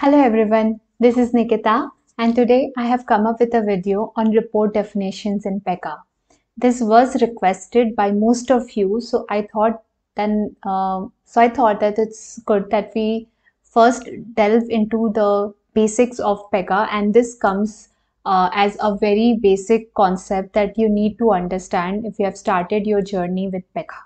Hello everyone, this is Nikita and today I have come up with a video on report definitions in Pega. This was requested by most of you, so I thought that it's good that we first delve into the basics of Pega, and this comes as a very basic concept that you need to understand if you have started your journey with Pega.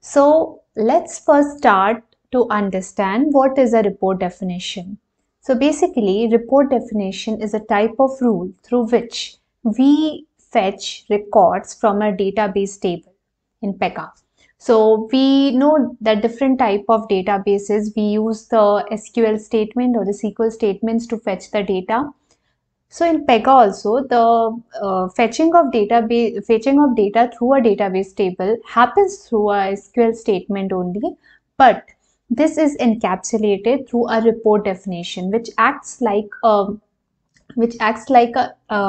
So let's first start to understand what is a report definition. So basically, report definition is a type of rule through which we fetch records from a database table in Pega. So we know that different type of databases, we use the SQL statement or the SQL statements to fetch the data. So in Pega also, the fetching of data through a database table happens through a SQL statement only, but this is encapsulated through a report definition, which acts like a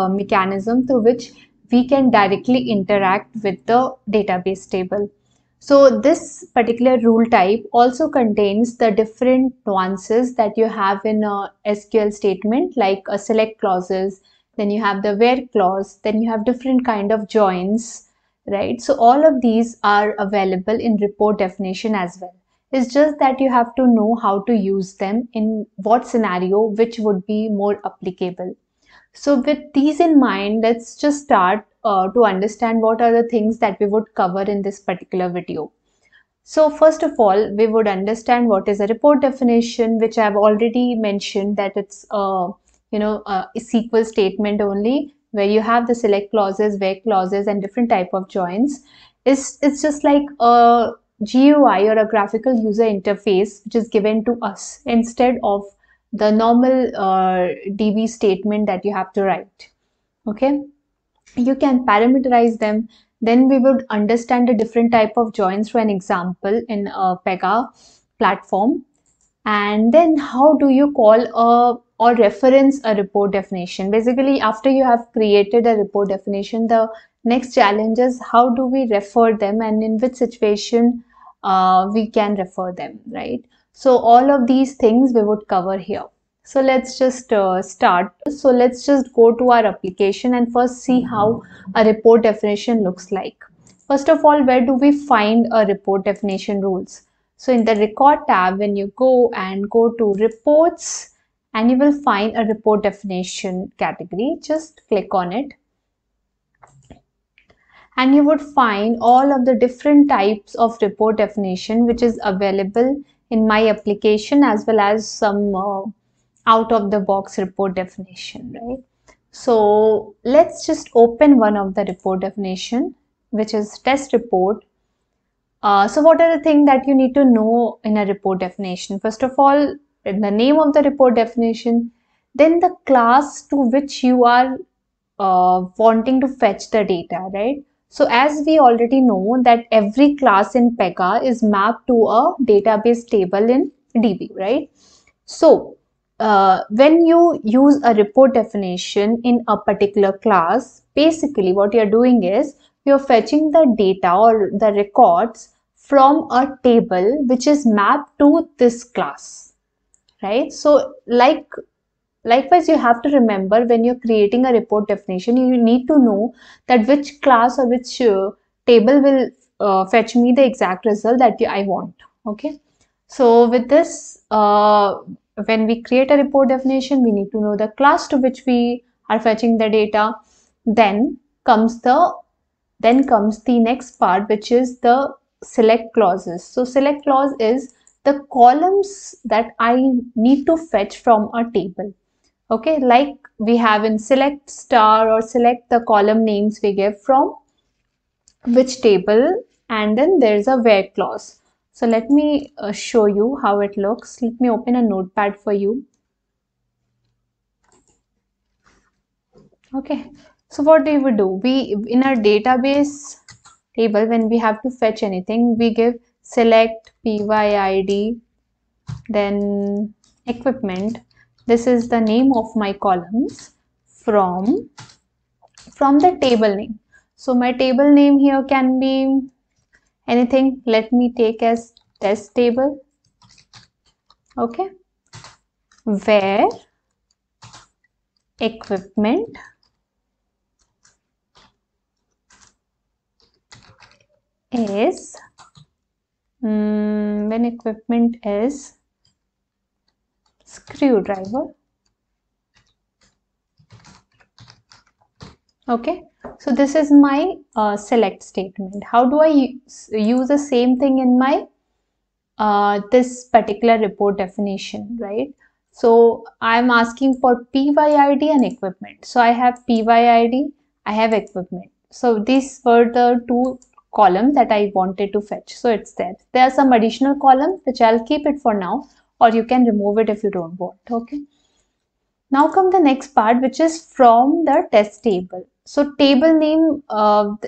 mechanism through which we can directly interact with the database table. So this particular rule type also contains the different nuances that you have in a SQL statement, like a select clauses, then you have the where clause, then you have different kind of joins, right? So all of these are available in report definition as well. It's just that you have to know how to use them in what scenario, which would be more applicable. So with these in mind, let's just start to understand what are the things that we would cover in this particular video. So first of all, we would understand what is a report definition, which I've already mentioned that it's a SQL statement only, where you have the select clauses, where clauses, and different type of joins. It's just like a GUI or a graphical user interface which is given to us instead of the normal DB statement that you have to write. Okay, you can parameterize them. Then we would understand the different type of joins for an example in a Pega platform, and then how do you call or reference a report definition. Basically, after you have created a report definition, the next challenge is how do we refer them and in which situation we can refer them, right? So all of these things we would cover here. So let's just start. So let's just go to our application and first see how a report definition looks like. First of all, where do we find a report definition rules? So in the record tab, when you go to reports, and you will find a report definition category. Just click on it, and you would find all of the different types of report definition which is available in my application, as well as some out of the box report definition, right? So let's just open one of the report definition, which is test report. So what are the things that you need to know in a report definition? First of all, in the name of the report definition, then the class to which you are wanting to fetch the data, right? So as we already know that every class in Pega is mapped to a database table in DB, right? So when you use a report definition in a particular class, basically what you're doing is you're fetching the data or the records from a table which is mapped to this class, right? So likewise, you have to remember when you're creating a report definition, you need to know that which class or which table will fetch me the exact result that I want. Okay, so with this, when we create a report definition, we need to know the class to which we are fetching the data. Then comes the next part, which is the select clauses. So select clause is the columns that I need to fetch from a table. Okay, like we have in select star or select, the column names we give from which table, and then there's a where clause. So let me show you how it looks. Let me open a notepad for you. Okay, so what do we do? We, in our database table, when we have to fetch anything, we give select PYID, then equipment. This is the name of my columns from the table name. So my table name here can be anything. Let me take as test table. Okay, where equipment is when equipment is screwdriver. Okay, so this is my select statement. How do I use the same thing in my this particular report definition, right? So I'm asking for PYID and equipment. So I have PYID, I have equipment. So these were the two columns that I wanted to fetch. So it's there. There are some additional columns which I'll keep it for now, or you can remove it if you don't want. Okay. Now come the next part, which is from the test table. So table name,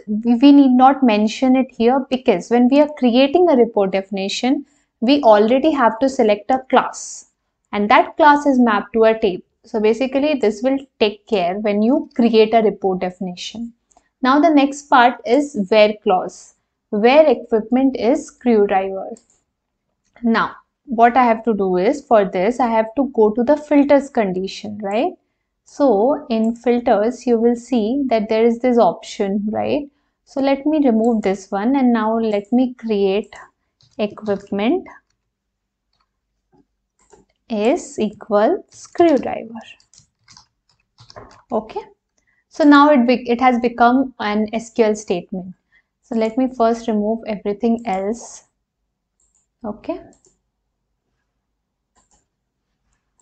we need not mention it here, because when we are creating a report definition, we already have to select a class, and that class is mapped to a table. So basically this will take care when you create a report definition. Now the next part is where clause, where equipment is screwdriver. Now what I have to do is, for this I have to go to the filters condition, right? So in filters you will see that there is this option, right? So let me remove this one, and now let me create equipment is equal screwdriver. Okay, so now it has become an SQL statement. So let me first remove everything else. Okay.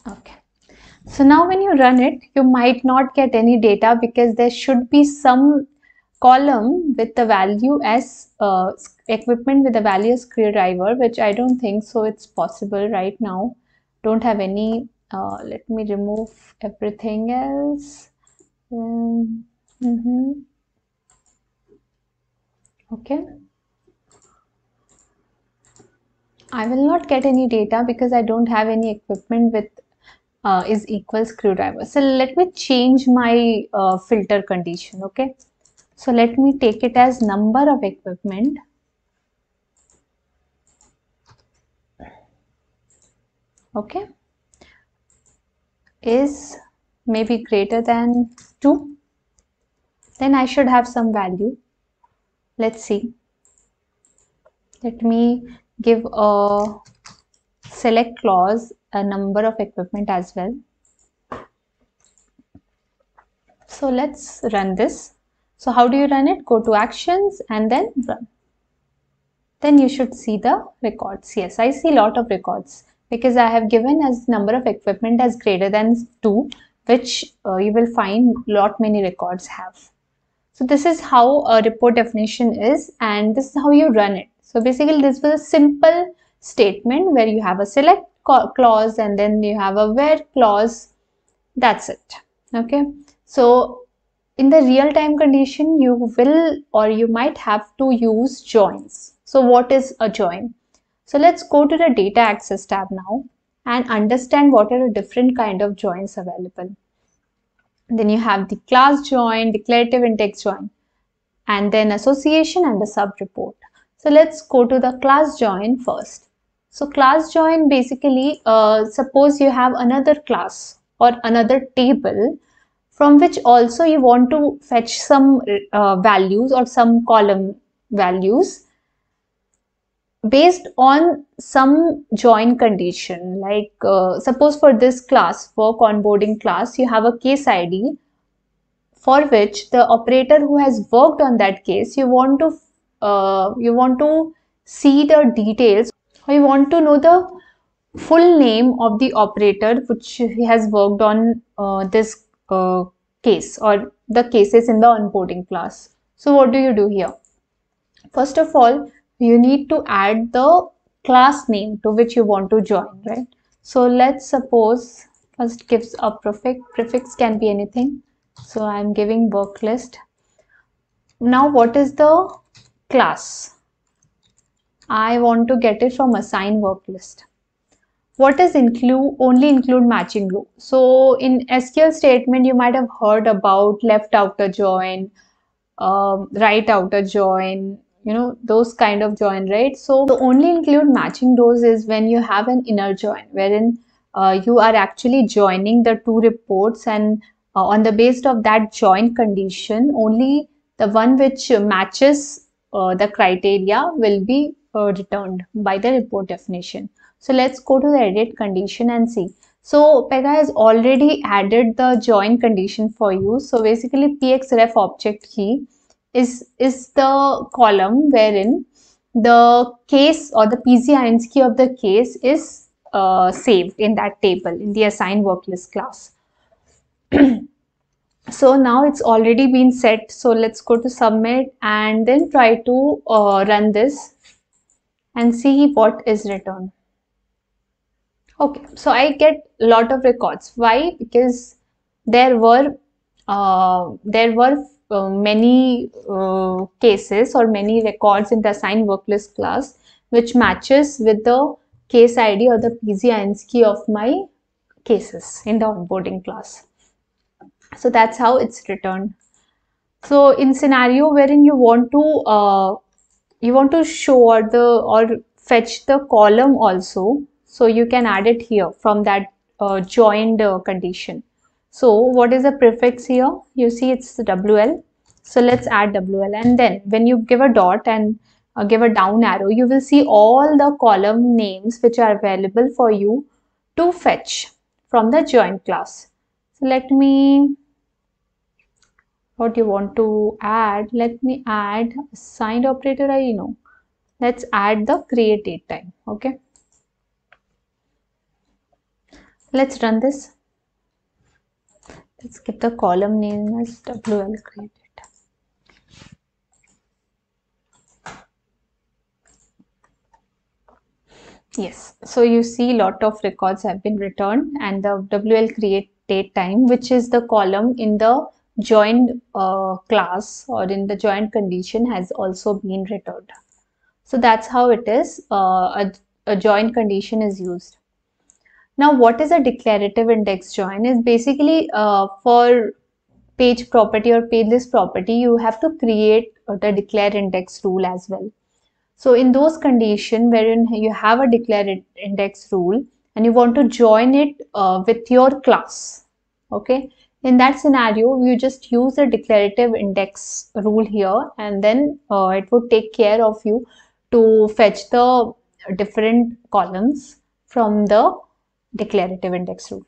Okay, so now when you run it, you might not get any data, because there should be some column with the value as equipment with the value as screwdriver, which I don't think so it's possible right now. Don't have any, let me remove everything else. Okay. I will not get any data because I don't have any equipment with is equal screwdriver. So let me change my filter condition. Okay, so let me take it as number of equipment okay is maybe greater than 2, then I should have some value. Let's see, let me give a select clause a number of equipment as well. So let's run this. So how do you run it? Go to actions and then run. Then you should see the records. Yes, I see a lot of records because I have given as number of equipment as greater than 2, which you will find lot many records have. So this is how a report definition is, and this is how you run it. So basically this was a simple statement where you have a select clause and then you have a where clause. That's it. Okay. So in the real time condition, you will, or you might have to use joins. So what is a join? So let's go to the data access tab now and understand what are the different kind of joins available. Then you have the class join, declarative index join, and then association and the sub report. So let's go to the class join first. So class join basically, suppose you have another class or another table from which also you want to fetch some values or some column values based on some join condition. Like suppose for this class, work onboarding class, you have a case ID for which the operator who has worked on that case, you want to see the details, or you want to know the full name of the operator which has worked on this case or the cases in the onboarding class. So what do you do here? First of all, you need to add the class name to which you want to join, right? So let's suppose first gives a prefix can be anything. So I'm giving work list. Now what is the class? I want to get it from assign work list. What is include? Only include matching row. So in SQL statement, you might have heard about left outer join, right outer join, you know, those kind of join, right? So the only include matching rows is when you have an inner join, wherein you are actually joining the two reports, and on the basis of that join condition, only the one which matches the criteria will be returned by the report definition. So let's go to the edit condition and see. So Pega has already added the join condition for you. So basically PX ref object key is the column wherein the case or the PCInsKey key of the case is saved in that table in the assigned work list class. So now it's already been set. So let's go to submit and then try to run this and see what is returned. Okay, so I get a lot of records. Why? Because there were many cases or many records in the assigned work list class which matches with the case ID or the PZINS key of my cases in the onboarding class. So that's how it's returned. So in scenario wherein you want to show or fetch the column also, so you can add it here from that joined condition. So what is the prefix here? You see it's WL. So let's add WL, and then when you give a dot and give a down arrow, you will see all the column names which are available for you to fetch from the joined class. So let me, what you want to add, let me add assigned operator I know. Let's add the create date time. Okay. Let's run this. Let's give the column name as WL created. Yes, so you see a lot of records have been returned, and the WL create date time, which is the column in the joined class or in the joined condition, has also been returned. So that's how it is. A joined condition is used. Now, what is a declarative index join? Is basically for page property or page list property, you have to create the declare index rule as well. So in those conditions wherein you have a declare index rule and you want to join it with your class, okay? In that scenario, you just use the declarative index rule here, and then it would take care of you to fetch the different columns from the declarative index rule.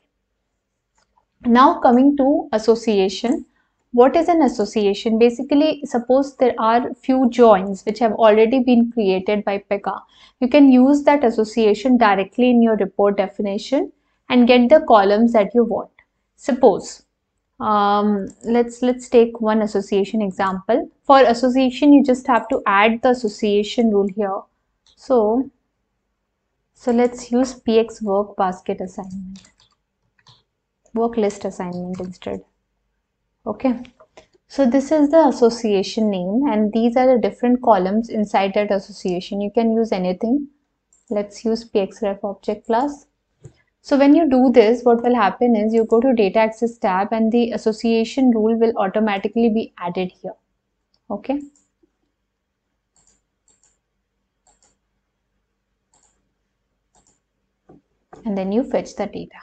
Now coming to association. What is an association? Basically, suppose there are few joins which have already been created by Pega. You can use that association directly in your report definition and get the columns that you want. Suppose, let's take one association example. For association, you just have to add the association rule here. So let's use PX work basket assignment, work list assignment instead. Okay, so this is the association name, and these are the different columns inside that association. You can use anything. Let's use pxref object class. So when you do this, what will happen is you go to data access tab and the association rule will automatically be added here. Okay. And then you fetch the data.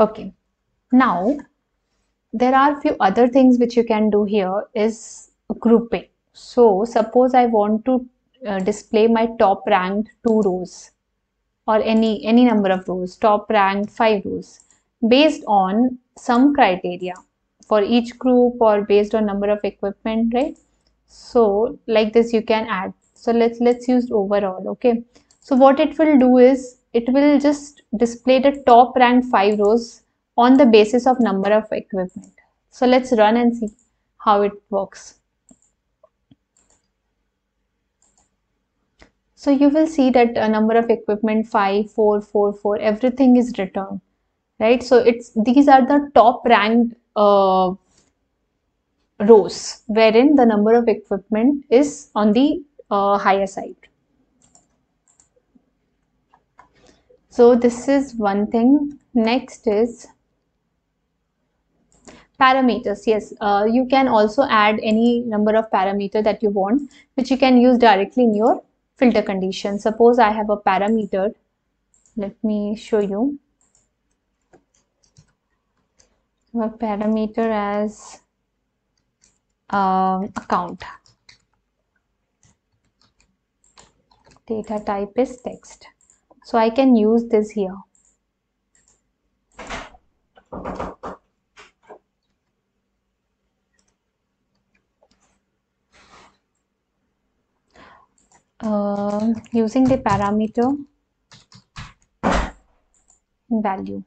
Okay. Now, there are few other things which you can do here is grouping. So suppose I want to display my top ranked 2 rows or any number of rows, top ranked 5 rows, based on some criteria for each group or based on number of equipment, right? So like this you can add. So let's use overall. Okay, so what it will do is it will just display the top ranked 5 rows on the basis of number of equipment. So let's run and see how it works. So you will see that a number of equipment 5, 4, 4, 4, everything is returned, right? So these are the top ranked rows wherein the number of equipment is on the higher side. So this is one thing. Next is parameters. Yes, you can also add any number of parameter that you want, which you can use directly in your filter condition. Suppose I have a parameter Let me show you. Our parameter as account. Data type is text. So I can use this here. Using the parameter value,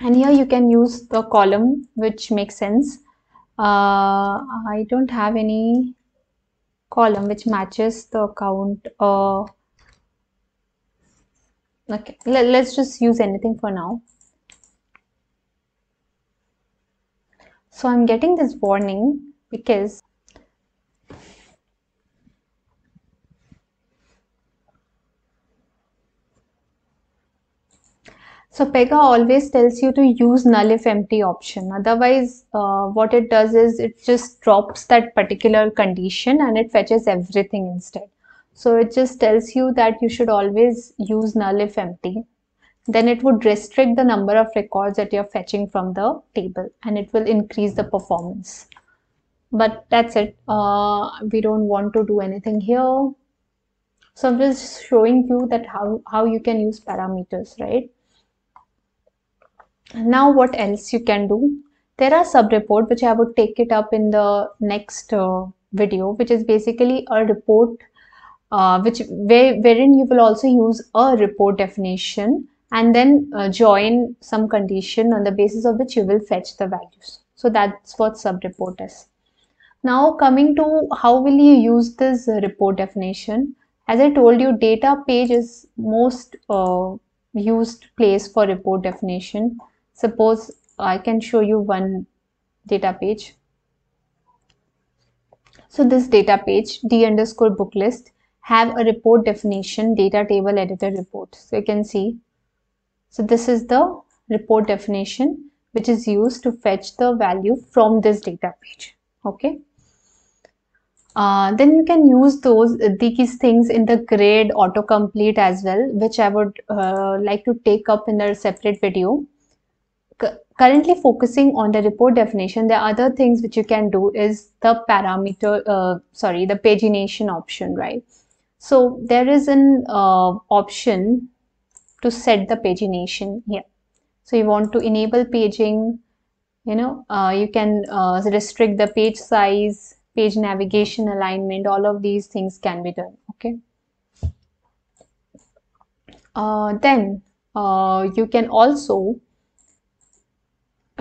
and here you can use the column which makes sense. I don't have any column which matches the account. Okay, let's just use anything for now. So I'm getting this warning because so Pega always tells you to use null if empty option. Otherwise, what it does is it just drops that particular condition and it fetches everything instead. So it just tells you that you should always use null if empty. Then it would restrict the number of records that you're fetching from the table and it will increase the performance. But that's it. We don't want to do anything here. So I'm just showing you that how you can use parameters, right? Now what else you can do? There are sub-report which I would take it up in the next video, which is basically a report wherein you will also use a report definition and then join some condition on the basis of which you will fetch the values. So that's what sub-report is. Now coming to how will you use this report definition? As I told you, data page is most used place for report definition. Suppose I can show you one data page. So this data page d_book_list have a report definition data table editor report. So you can see. So this is the report definition which is used to fetch the value from this data page. Okay. Then you can use these things in the grade autocomplete as well, which I would like to take up in a separate video. Currently focusing on the report definition, the other things which you can do is the parameter, the pagination option, right? So there is an option to set the pagination here. So you want to enable paging, you know, you can restrict the page size, page navigation alignment, all of these things can be done. Okay. Then you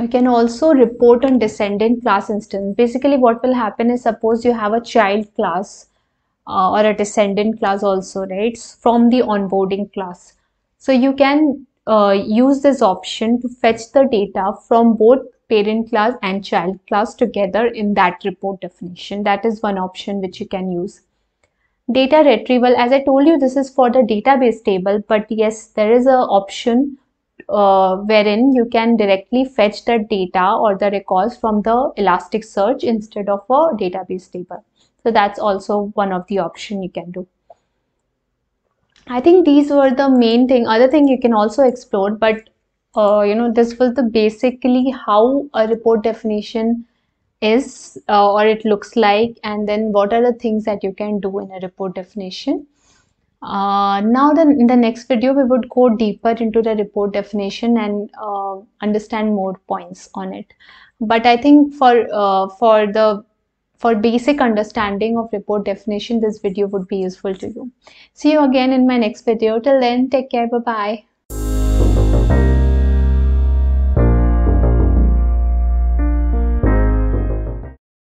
can also report on descendant class instance. Basically what will happen is, suppose you have a child class or a descendant class also, right, from the onboarding class. So you can use this option to fetch the data from both parent class and child class together in that report definition. That is one option which you can use. Data retrieval, as I told you, this is for the database table, but yes, there is an option wherein you can directly fetch the data or the records from the Elasticsearch instead of a database table. So that's also one of the options you can do. I think these were the main thing. Other thing you can also explore, but this was the basically how a report definition is or it looks like, and then what are the things that you can do in a report definition. Now then in the next video we would go deeper into the report definition and understand more points on it. But I think for basic understanding of report definition, this video would be useful to you. See you again in my next video. Till then, take care. Bye bye.